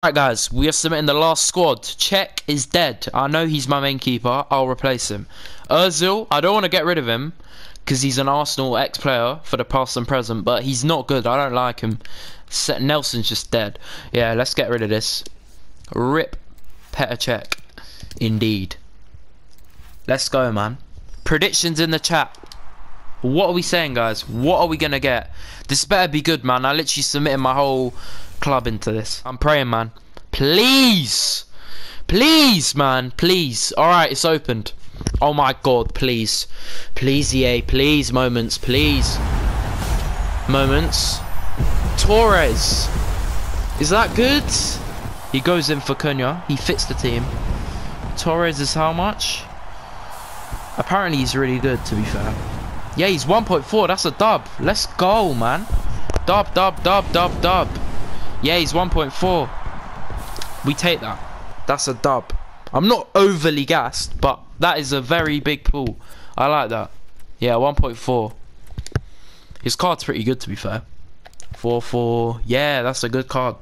Alright guys, we are submitting the last squad. Cech is dead. I know he's my main keeper. I'll replace him. Ozil, I don't want to get rid of him because he's an Arsenal ex-player for the past and present, but he's not good. I don't like him. Nelson's just dead. Yeah, let's get rid of this. Rip Petr Cech. Indeed. Let's go, man. Predictions in the chat. What are we saying, guys? What are we going to get? This better be good, man. I literally submitted my whole club into this. I'm praying, man. Please, please, man, please. All right, it's opened. Oh my god, please, please, EA, please, moments, please, moments. Torres, is that good? He goes in for Cunha. He fits the team. Torres is how much? Apparently, he's really good. To be fair, yeah, he's 1.4. That's a dub. Let's go, man. Dub, dub, dub, dub, dub. Yeah, he's 1.4. We take that. That's a dub. I'm not overly gassed, but that is a very big pull. I like that. Yeah, 1.4. His card's pretty good, to be fair. 4-4. Yeah, that's a good card.